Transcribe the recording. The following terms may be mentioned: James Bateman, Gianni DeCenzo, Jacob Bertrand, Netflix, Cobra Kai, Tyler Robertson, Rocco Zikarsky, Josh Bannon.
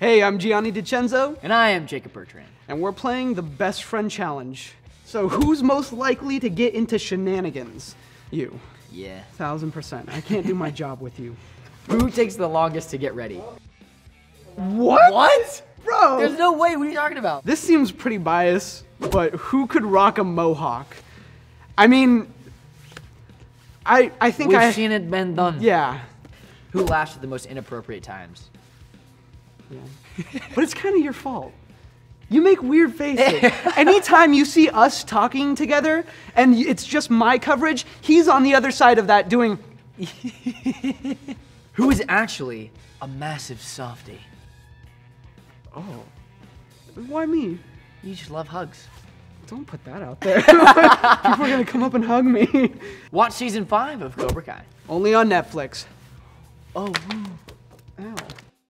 Hey, I'm Gianni DeCenzo. And I am Jacob Bertrand. And we're playing the Best Friend Challenge. So who's most likely to get into shenanigans? You. Yeah. 1000%. I can't do my job with you. Who takes the longest to get ready? What? What? Bro! There's no way, what are you talking about? This seems pretty biased, but who could rock a mohawk? I mean, I think We've seen it been done. Yeah. Who laughs at the most inappropriate times? Yeah. But it's kind of your fault. You make weird faces. Anytime you see us talking together, and it's just my coverage, he's on the other side of that doing... Who is actually a massive softie. Oh. Why me? You just love hugs. Don't put that out there. People are gonna come up and hug me. Watch season 5 of Cobra Kai. Only on Netflix. Oh.